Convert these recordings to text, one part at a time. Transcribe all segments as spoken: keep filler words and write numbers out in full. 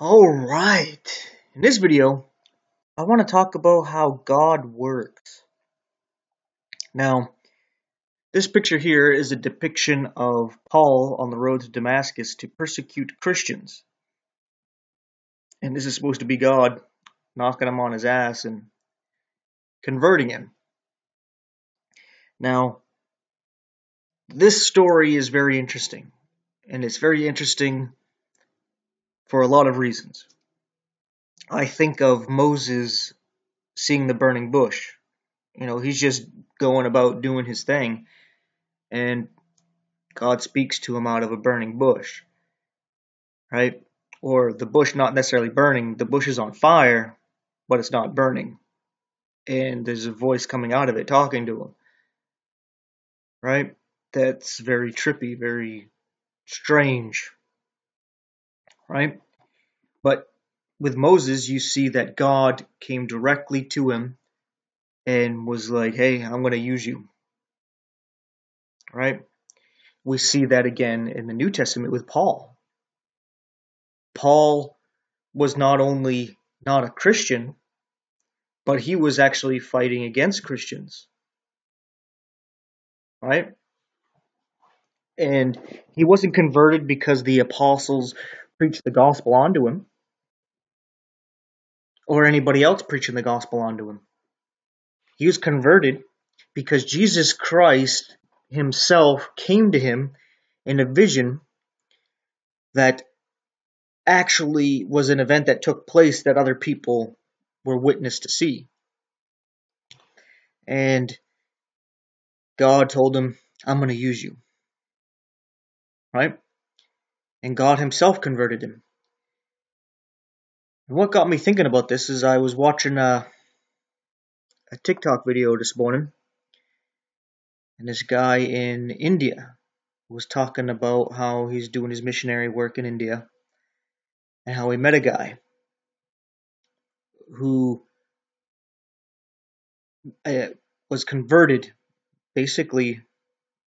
Alright, in this video, I want to talk about how God works. Now, this picture here is a depiction of Paul on the road to Damascus to persecute Christians. And this is supposed to be God knocking him on his ass and converting him. Now, this story is very interesting, and it's very interesting for a lot of reasons. I think of Moses seeing the burning bush. You know, he's just going about doing his thing, and God speaks to him out of a burning bush, right? Or the bush not necessarily burning. The bush is on fire, but it's not burning. And there's a voice coming out of it talking to him, right? That's very trippy, very strange, right? But with Moses, you see that God came directly to him and was like, hey, I'm going to use you, right? We see that again in the New Testament with Paul. Paul was not only not a Christian, but he was actually fighting against Christians, right? And he wasn't converted because the apostles preach the gospel onto him, or anybody else preaching the gospel onto him. He was converted because Jesus Christ himself came to him in a vision that actually was an event that took place that other people were witness to see. And God told him, I'm going to use you, right? And God himself converted him. And what got me thinking about this is I was watching a, a TikTok video this morning, and this guy in India was talking about how he's doing his missionary work in India, and how he met a guy who uh, was converted basically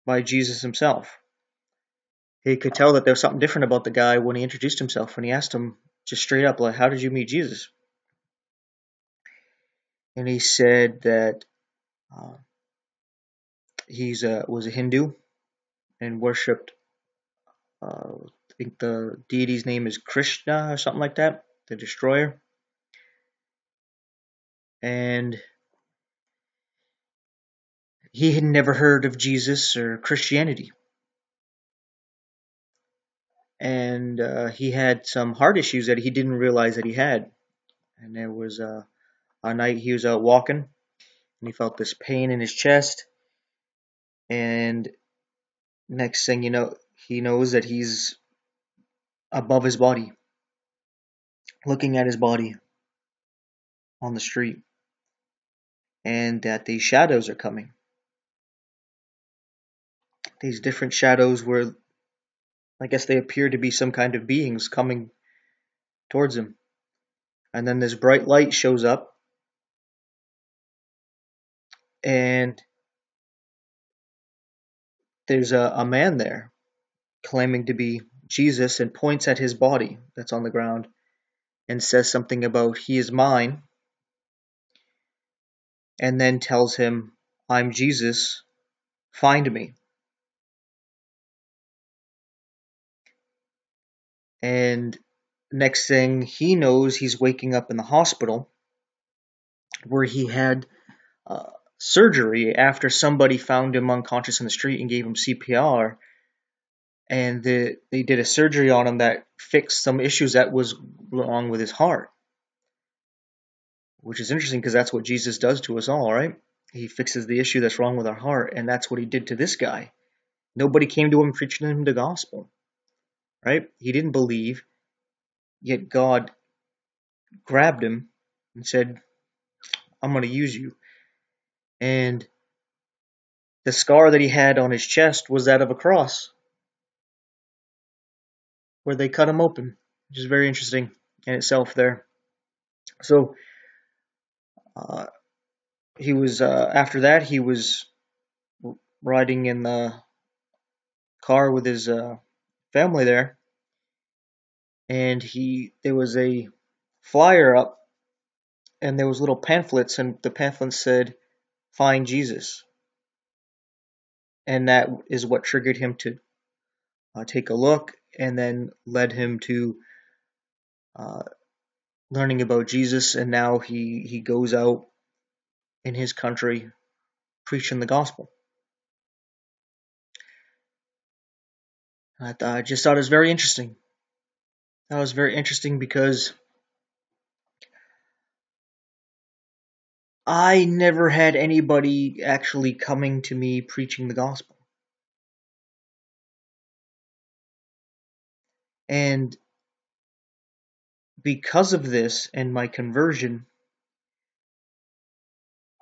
by Jesus himself. He could tell that there was something different about the guy when he introduced himself, and he asked him just straight up, like, how did you meet Jesus? And he said that uh, he's a, was a Hindu and worshipped, uh, I think the deity's name is Krishna or something like that, the destroyer. And he had never heard of Jesus or Christianity. And uh, he had some heart issues that he didn't realize that he had. And there was uh, a night he was out walking, and he felt this pain in his chest. And next thing you know, he knows that he's above his body, looking at his body on the street, and that these shadows are coming. These different shadows were, I guess they appear to be some kind of beings coming towards him. And then this bright light shows up, and there's a, a man there claiming to be Jesus and points at his body that's on the ground and says something about, he is mine, and then tells him, I'm Jesus, find me. And next thing he knows, he's waking up in the hospital where he had uh, surgery after somebody found him unconscious in the street and gave him C P R. And the, they did a surgery on him that fixed some issues that was wrong with his heart, which is interesting because that's what Jesus does to us all, right? He fixes the issue that's wrong with our heart, and that's what he did to this guy. Nobody came to him preaching him the gospel, right? He didn't believe, yet God grabbed him and said, I'm going to use you. And the scar that he had on his chest was that of a cross, where they cut him open, which is very interesting in itself there. So uh, he was, uh, after that, he was riding in the car with his uh, family there, and he there was a flyer up, and there was little pamphlets, and the pamphlets said, "Find Jesus." And that is what triggered him to uh, take a look, and then led him to uh, learning about Jesus. And now he, he goes out in his country preaching the gospel. I, th I just thought it was very interesting. That was very interesting because I never had anybody actually coming to me preaching the gospel. And because of this and my conversion,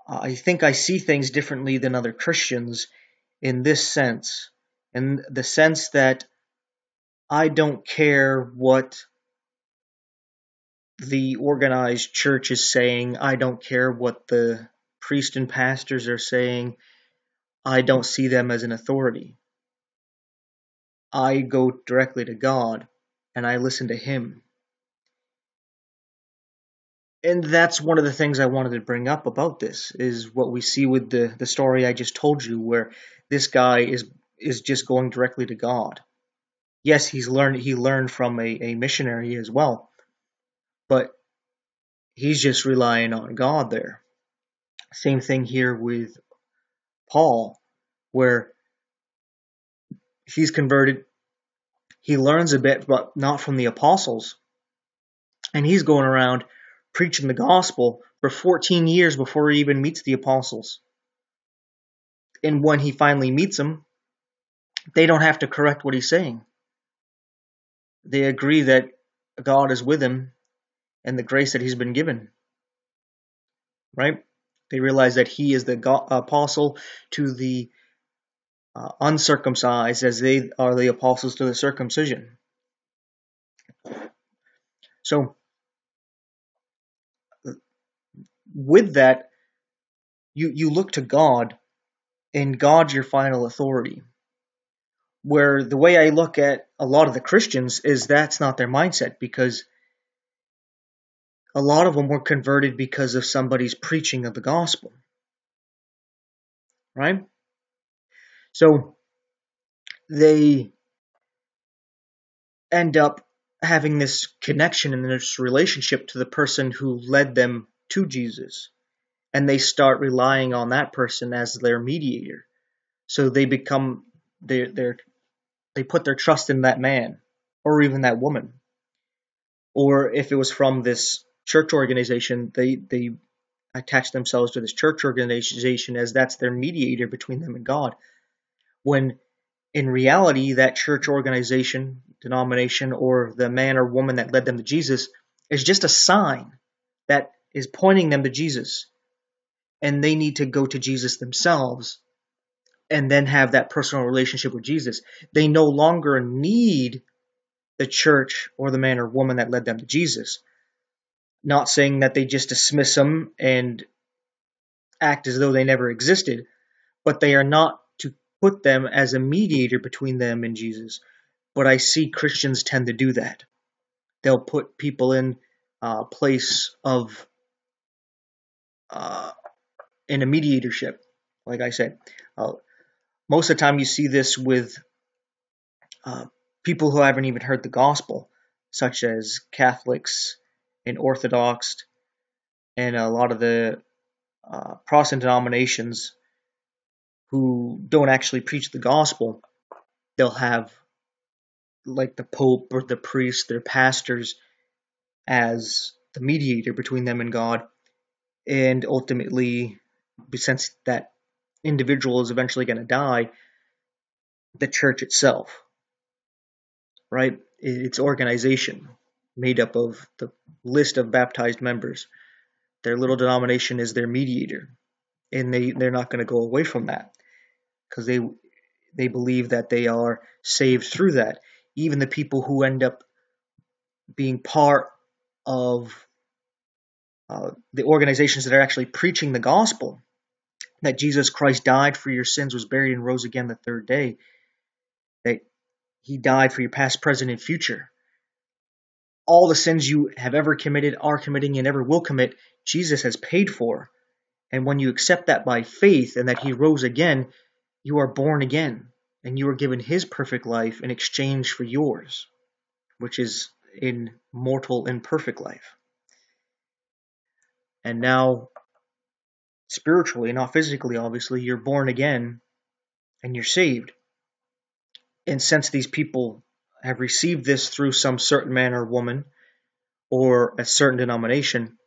I think I see things differently than other Christians in this sense. In the sense that I don't care what the organized church is saying. I don't care what the priests and pastors are saying. I don't see them as an authority. I go directly to God, and I listen to Him. And that's one of the things I wanted to bring up about this, is what we see with the, the story I just told you, where this guy is, is just going directly to God. Yes, he's learned, he learned from a, a missionary as well, but he's just relying on God there. Same thing here with Paul, where he's converted, he learns a bit, but not from the apostles, and he's going around preaching the gospel for fourteen years before he even meets the apostles. And when he finally meets them, they don't have to correct what he's saying. They agree that God is with him and the grace that he's been given. Right? They realize that he is the God, apostle to the uh, uncircumcised, as they are the apostles to the circumcision. So, with that, you, you look to God, and God's your final authority. Where the way I look at a lot of the Christians is that's not their mindset, because a lot of them were converted because of somebody's preaching of the gospel. Right? So they end up having this connection and this relationship to the person who led them to Jesus, and they start relying on that person as their mediator. So they become they they're they put their trust in that man, or even that woman, or if it was from this church organization, they they attach themselves to this church organization as that's their mediator between them and God, when in reality that church organization, denomination, or the man or woman that led them to Jesus is just a sign that is pointing them to Jesus, and they need to go to Jesus themselves and then have that personal relationship with Jesus. They no longer need the church or the man or woman that led them to Jesus. Not saying that they just dismiss them and act as though they never existed, but they are not to put them as a mediator between them and Jesus. But I see Christians tend to do that. They'll put people in uh, place of Uh, in a mediatorship, like I said. Uh, most of the time you see this with uh, people who haven't even heard the gospel, such as Catholics and Orthodox and a lot of the uh, Protestant denominations who don't actually preach the gospel. They'll have like the Pope or the priest, their pastors, as the mediator between them and God. And ultimately, since that individual is eventually going to die, the church itself, right? Its organization made up of the list of baptized members. Their little denomination is their mediator. And they, they're not going to go away from that, because they, they believe that they are saved through that. Even the people who end up being part of Uh, the organizations that are actually preaching the gospel, that Jesus Christ died for your sins, was buried, and rose again the third day, that He died for your past, present, and future. all the sins you have ever committed, are committing, and ever will commit, Jesus has paid for. And when you accept that by faith and that he rose again, you are born again. And you are given his perfect life in exchange for yours, which is in mortal and perfect life. And now, spiritually, not physically, obviously, you're born again and you're saved. And since these people have received this through some certain man or woman or a certain denomination,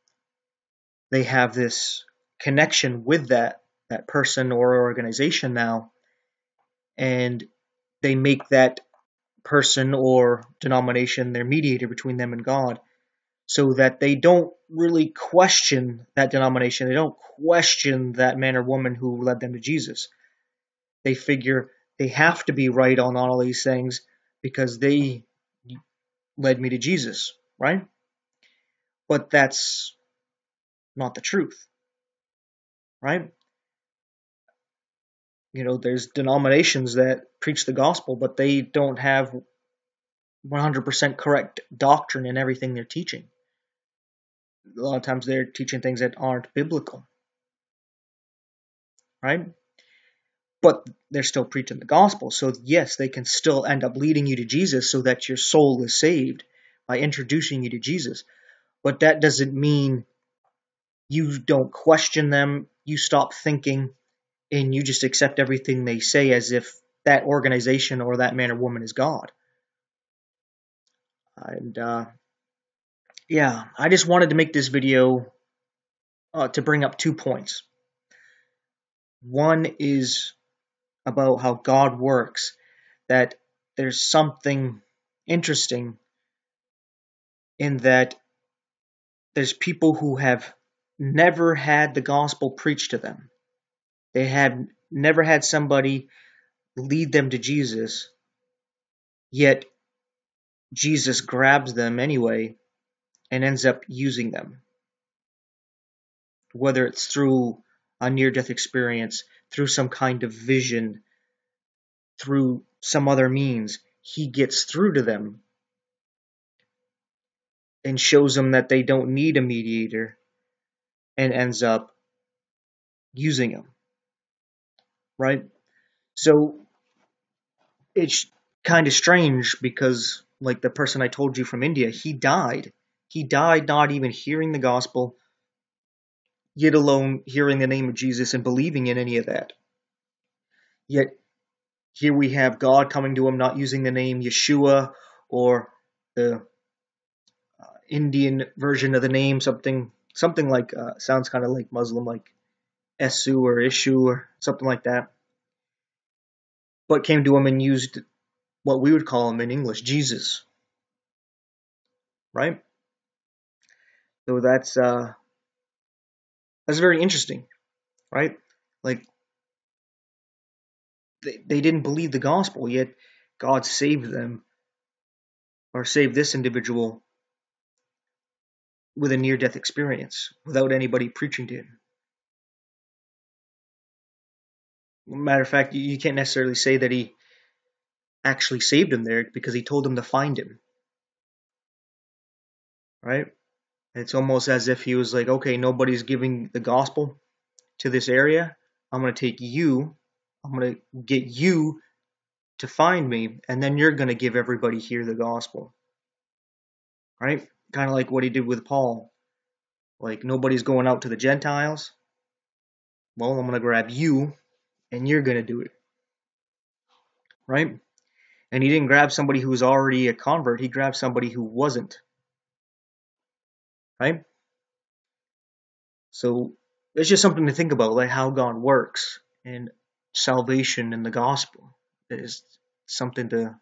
they have this connection with that, that person or organization now, and they make that person or denomination their mediator between them and God, so that they don't really question that denomination. They don't question that man or woman who led them to Jesus. They figure they have to be right on all these things because they led me to Jesus, right? But that's not the truth, right? You know, there's denominations that preach the gospel, but they don't have one hundred percent correct doctrine in everything they're teaching. A lot of times they're teaching things that aren't biblical, right? But they're still preaching the gospel. So yes, they can still end up leading you to Jesus so that your soul is saved by introducing you to Jesus. But that doesn't mean you don't question them, you stop thinking, and you just accept everything they say as if that organization or that man or woman is God. And uh, yeah, I just wanted to make this video uh, to bring up two points. One is about how God works, that there's something interesting in that there's people who have never had the gospel preached to them. They have never had somebody lead them to Jesus, yet Jesus grabs them anyway and ends up using them. Whether it's through a near-death experience, through some kind of vision, through some other means, he gets through to them and shows them that they don't need a mediator and ends up using him, right? So it's kind of strange because, like the person I told you from India, he died. He died not even hearing the gospel, yet alone hearing the name of Jesus and believing in any of that. Yet here we have God coming to him, not using the name Yeshua or the uh, Indian version of the name, something something like, uh, sounds kind of like Muslim, like Esu or Ishu or something like that. But came to him and used what we would call him in English, Jesus, right? So that's uh, that's very interesting, right? Like they they didn't believe the gospel, yet God saved them, or saved this individual with a near-death experience without anybody preaching to him. Matter of fact, you can't necessarily say that he actually saved him there because he told him to find him, right? It's almost as if he was like, okay, nobody's giving the gospel to this area. I'm going to take you. I'm going to get you to find me, and then you're going to give everybody here the gospel, right? Kind of like what he did with Paul. Like, nobody's going out to the Gentiles. Well, I'm going to grab you, and you're going to do it, right? And he didn't grab somebody who was already a convert. He grabbed somebody who wasn't, right? So it's just something to think about, like how God works, and salvation and the gospel is something to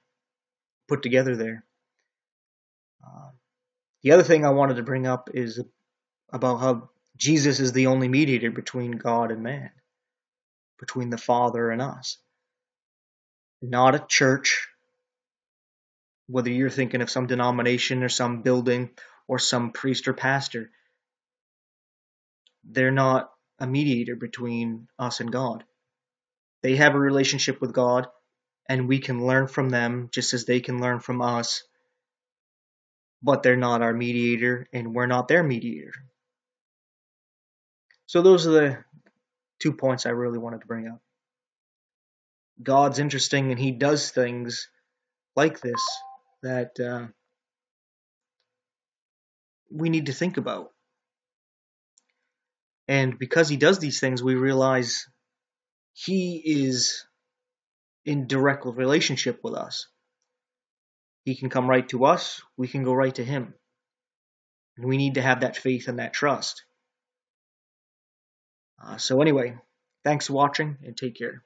put together there. Uh, the other thing I wanted to bring up is about how Jesus is the only mediator between God and man, between the Father and us. Not a church, whether you're thinking of some denomination or some building or some priest or pastor. They're not a mediator between us and God. They have a relationship with God, and we can learn from them just as they can learn from us. but they're not our mediator, and we're not their mediator. So those are the two points I really wanted to bring up. God's interesting, and he does things like this that uh, we need to think about. And because he does these things, we realize he is in direct relationship with us. He can come right to us. We can go right to him. And we need to have that faith and that trust. Uh, so anyway, thanks for watching, and take care.